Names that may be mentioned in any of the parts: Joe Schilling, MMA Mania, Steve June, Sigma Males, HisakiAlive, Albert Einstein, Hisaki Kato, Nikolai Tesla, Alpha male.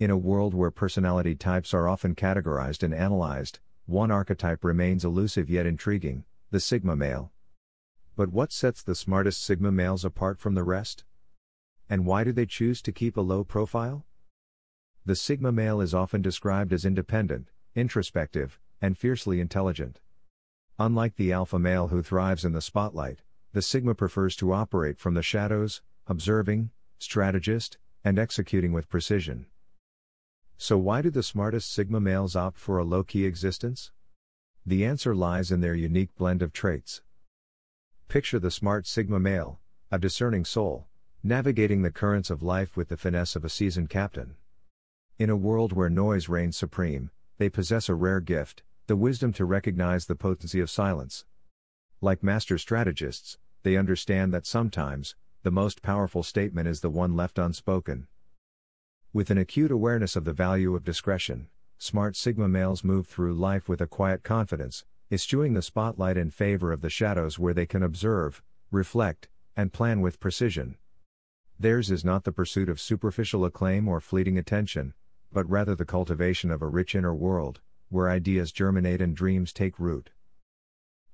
In a world where personality types are often categorized and analyzed, one archetype remains elusive yet intriguing, the Sigma male. But what sets the smartest Sigma males apart from the rest? And why do they choose to keep a low profile? The Sigma male is often described as independent, introspective, and fiercely intelligent. Unlike the Alpha male who thrives in the spotlight, the Sigma prefers to operate from the shadows, observing, strategist, and executing with precision. So why do the smartest Sigma males opt for a low-key existence? The answer lies in their unique blend of traits. Picture the smart Sigma male, a discerning soul, navigating the currents of life with the finesse of a seasoned captain. In a world where noise reigns supreme, they possess a rare gift, the wisdom to recognize the potency of silence. Like master strategists, they understand that sometimes, the most powerful statement is the one left unspoken. With an acute awareness of the value of discretion, smart Sigma males move through life with a quiet confidence, eschewing the spotlight in favor of the shadows where they can observe, reflect, and plan with precision. Theirs is not the pursuit of superficial acclaim or fleeting attention, but rather the cultivation of a rich inner world, where ideas germinate and dreams take root.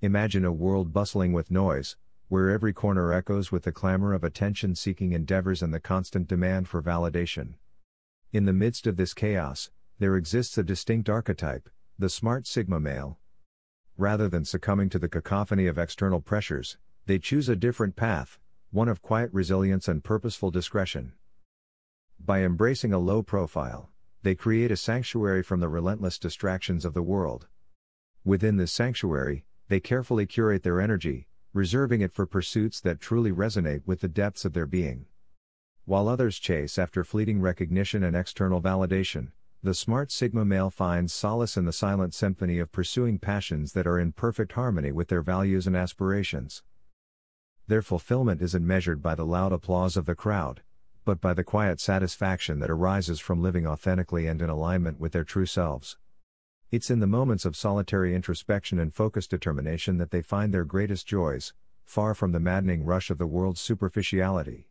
Imagine a world bustling with noise, where every corner echoes with the clamor of attention-seeking endeavors and the constant demand for validation. In the midst of this chaos, there exists a distinct archetype, the smart Sigma male. Rather than succumbing to the cacophony of external pressures, they choose a different path, one of quiet resilience and purposeful discretion. By embracing a low profile, they create a sanctuary from the relentless distractions of the world. Within this sanctuary, they carefully curate their energy, reserving it for pursuits that truly resonate with the depths of their being. While others chase after fleeting recognition and external validation, the smart Sigma male finds solace in the silent symphony of pursuing passions that are in perfect harmony with their values and aspirations. Their fulfillment isn't measured by the loud applause of the crowd, but by the quiet satisfaction that arises from living authentically and in alignment with their true selves. It's in the moments of solitary introspection and focused determination that they find their greatest joys, far from the maddening rush of the world's superficiality.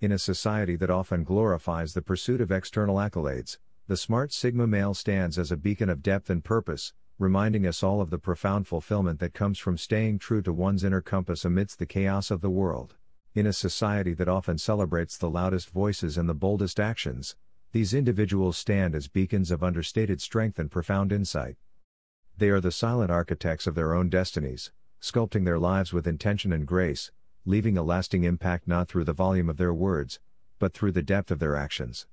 In a society that often glorifies the pursuit of external accolades, the smart Sigma male stands as a beacon of depth and purpose, reminding us all of the profound fulfillment that comes from staying true to one's inner compass amidst the chaos of the world. In a society that often celebrates the loudest voices and the boldest actions, these individuals stand as beacons of understated strength and profound insight. They are the silent architects of their own destinies, sculpting their lives with intention and grace, leaving a lasting impact not through the volume of their words, but through the depth of their actions.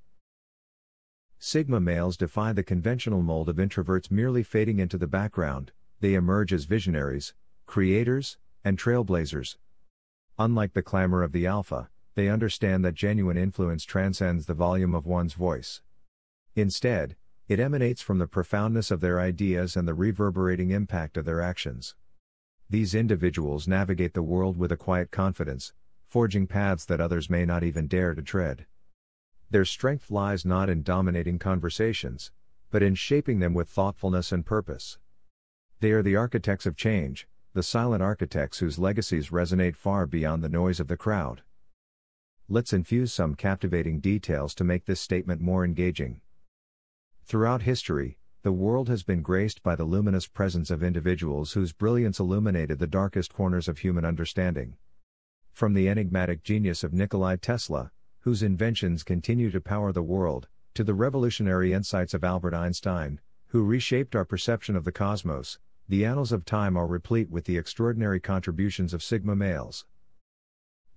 Sigma males defy the conventional mold of introverts merely fading into the background. They emerge as visionaries, creators, and trailblazers. Unlike the clamor of the Alpha, they understand that genuine influence transcends the volume of one's voice. Instead, it emanates from the profoundness of their ideas and the reverberating impact of their actions. These individuals navigate the world with a quiet confidence, forging paths that others may not even dare to tread. Their strength lies not in dominating conversations, but in shaping them with thoughtfulness and purpose. They are the architects of change, the silent architects whose legacies resonate far beyond the noise of the crowd. Let's infuse some captivating details to make this statement more engaging. Throughout history, the world has been graced by the luminous presence of individuals whose brilliance illuminated the darkest corners of human understanding. From the enigmatic genius of Nikolai Tesla, whose inventions continue to power the world, to the revolutionary insights of Albert Einstein, who reshaped our perception of the cosmos, the annals of time are replete with the extraordinary contributions of Sigma males.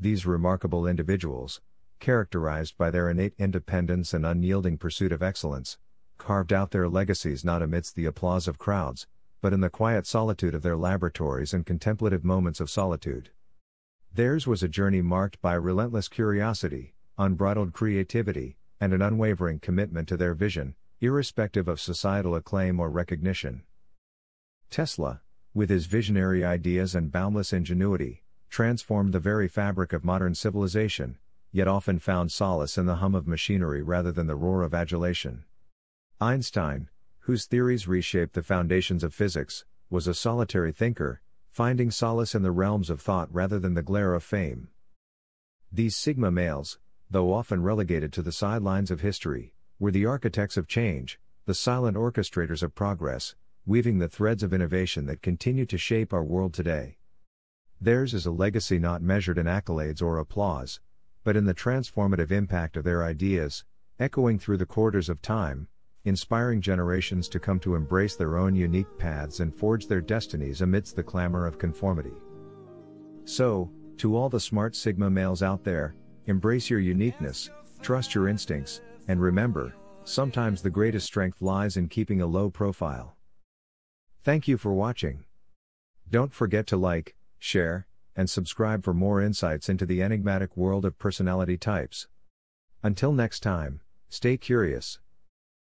These remarkable individuals, characterized by their innate independence and unyielding pursuit of excellence, carved out their legacies not amidst the applause of crowds, but in the quiet solitude of their laboratories and contemplative moments of solitude. Theirs was a journey marked by relentless curiosity, unbridled creativity, and an unwavering commitment to their vision, irrespective of societal acclaim or recognition. Tesla, with his visionary ideas and boundless ingenuity, transformed the very fabric of modern civilization, yet often found solace in the hum of machinery rather than the roar of adulation. Einstein, whose theories reshaped the foundations of physics, was a solitary thinker, finding solace in the realms of thought rather than the glare of fame. These Sigma males, though often relegated to the sidelines of history, were the architects of change, the silent orchestrators of progress, weaving the threads of innovation that continue to shape our world today. Theirs is a legacy not measured in accolades or applause, but in the transformative impact of their ideas, echoing through the corridors of time, inspiring generations to come to embrace their own unique paths and forge their destinies amidst the clamor of conformity. So, to all the smart Sigma males out there, embrace your uniqueness, trust your instincts, and remember, sometimes the greatest strength lies in keeping a low profile. Thank you for watching. Don't forget to like, share, and subscribe for more insights into the enigmatic world of personality types. Until next time, stay curious.